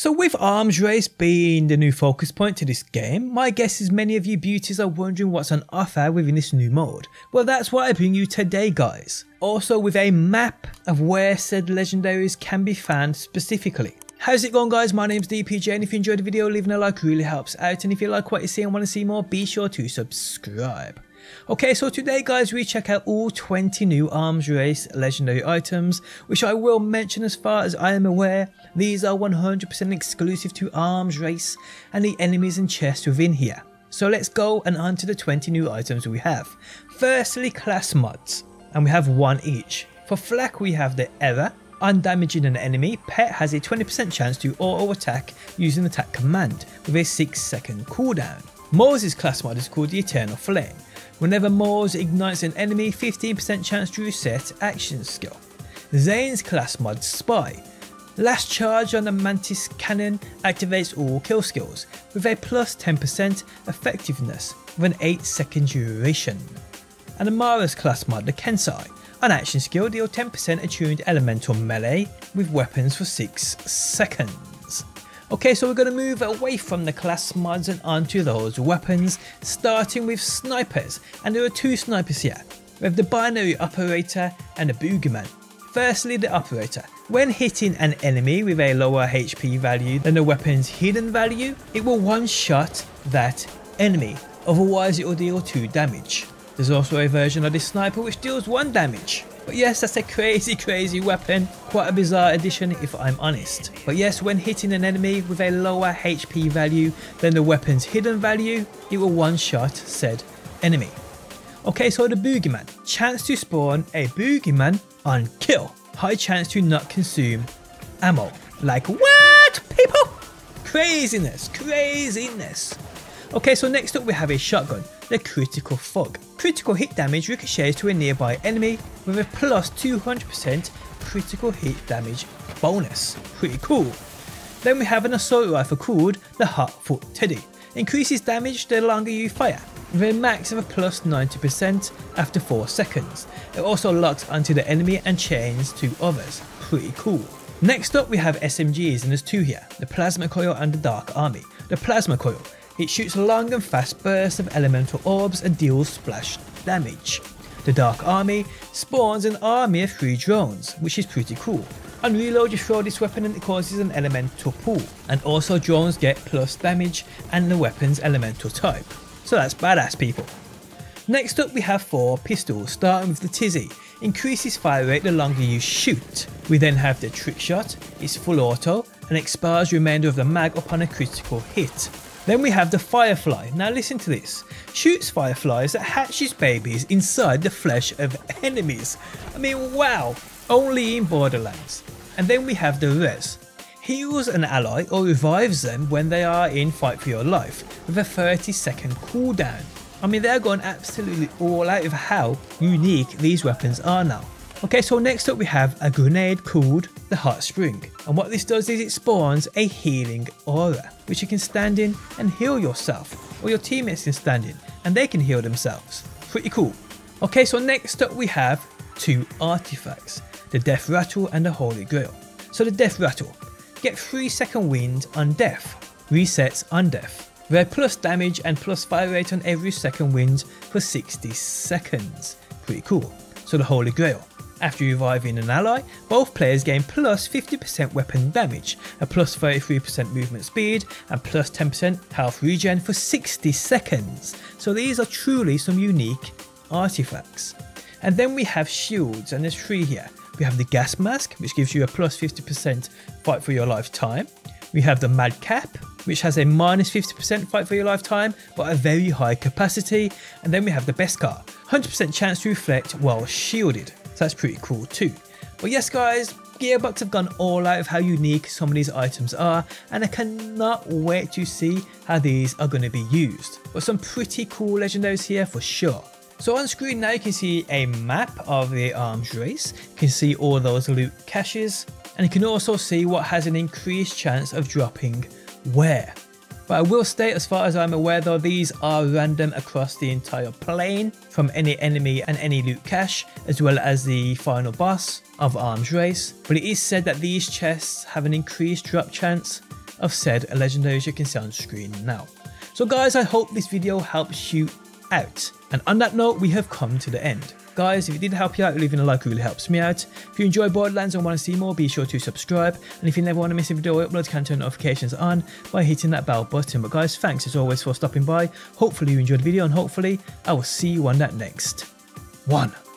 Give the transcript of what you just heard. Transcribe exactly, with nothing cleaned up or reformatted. So with Arms Race being the new focus point to this game, my guess is many of you beauties are wondering what's on offer within this new mode. Well, that's what I bring you today, guys. Also with a map of where said legendaries can be found specifically. How's it going, guys? My name's D P J, and if you enjoyed the video, leaving a like really helps out, and if you like what you see and want to see more, be sure to subscribe. Okay, so today, guys, we check out all twenty new Arms Race legendary items, which I will mention as far as I am aware, these are one hundred percent exclusive to Arms Race and the enemies and chests within here. So let's go and on to the twenty new items we have. Firstly, class mods, and we have one each. For Flak we have the error, on damaging an enemy, pet has a twenty percent chance to auto attack using the attack command with a six second cooldown. Moze's class mod is called the Eternal Flame. Whenever Moze ignites an enemy, fifteen percent chance to reset action skill. Zane's class mod, Spy. Last charge on the Mantis Cannon activates all kill skills with a plus ten percent effectiveness with an eight second duration. And Amara's class mod, the Kensai. An action skill, deal ten percent attuned elemental melee with weapons for six seconds. Okay, so we're going to move away from the class mods and onto those weapons, starting with snipers, and there are two snipers here. We have the binary operator and the boogeyman. Firstly, the operator. When hitting an enemy with a lower H P value than the weapon's hidden value, it will one-shot that enemy, otherwise it will deal two damage. There's also a version of this sniper which deals one damage. But yes, that's a crazy, crazy weapon. Quite a bizarre addition if I'm honest. But yes, when hitting an enemy with a lower H P value than the weapon's hidden value, it will one-shot said enemy. Okay, so the boogeyman. Chance to spawn a boogeyman on kill. High chance to not consume ammo. Like what, people? Craziness, craziness. Okay, so next up we have a shotgun, the Critical Fog. Critical hit damage ricochets to a nearby enemy with a plus two hundred percent critical hit damage bonus. Pretty cool. Then we have an assault rifle called the Hotfoot Teddy. Increases damage the longer you fire with a max of a plus ninety percent after four seconds. It also locks onto the enemy and chains to others. Pretty cool. Next up we have S M Gs, and there's two here, the Plasma Coil and the Dark Army. The Plasma Coil. It shoots long and fast bursts of elemental orbs and deals splash damage. The Dark Army spawns an army of three drones, which is pretty cool. On reload you throw this weapon and it causes an elemental pool, and also drones get plus damage and the weapon's elemental type. So that's badass, people. Next up we have four pistols, starting with the Tizzy. Increases fire rate the longer you shoot. We then have the trick shot, it's full auto and expires the remainder of the mag upon a critical hit. Then we have the Firefly. Now listen to this. Shoots fireflies that hatches babies inside the flesh of enemies. I mean, wow, only in Borderlands. And then we have the Res. Heals an ally or revives them when they are in fight for your life with a thirty second cooldown. I mean, they're going absolutely all out of how unique these weapons are now. Okay, so next up we have a grenade called the Hot Spring, and what this does is it spawns a healing aura which you can stand in and heal yourself, or your teammates can stand in and they can heal themselves. Pretty cool. Okay, so next up we have two artifacts, the Death Rattle and the Holy Grail. So the Death Rattle, get three second wind on death, resets on death, rare plus damage and plus fire rate on every second wind for sixty seconds. Pretty cool. So the Holy Grail. After reviving an ally, both players gain plus fifty percent weapon damage, a plus thirty-three percent movement speed and plus ten percent health regen for sixty seconds. So these are truly some unique artifacts. And then we have shields, and there's three here. We have the gas mask, which gives you a plus fifty percent fight for your lifetime. We have the Madcap, which has a minus fifty percent fight for your lifetime but a very high capacity. And then we have the Beskar, one hundred percent chance to reflect while shielded. So that's pretty cool too. But yes, guys, Gearbox have gone all out of how unique some of these items are, and I cannot wait to see how these are going to be used. But some pretty cool legendaries here for sure. So on screen now you can see a map of the Arms Race, you can see all those loot caches, and you can also see what has an increased chance of dropping where. But I will state, as far as I'm aware though, these are random across the entire plane from any enemy and any loot cache, as well as the final boss of Arms Race. But it is said that these chests have an increased drop chance of said legendary you can see on screen now. So guys, I hope this video helps you out, and on that note we have come to the end. Guys, if it did help you out, leaving a like really helps me out. If you enjoy Borderlands and want to see more, be sure to subscribe, and if you never want to miss a video I upload, you can turn notifications on by hitting that bell button. But guys, thanks as always for stopping by, hopefully you enjoyed the video, and hopefully I will see you on that next one.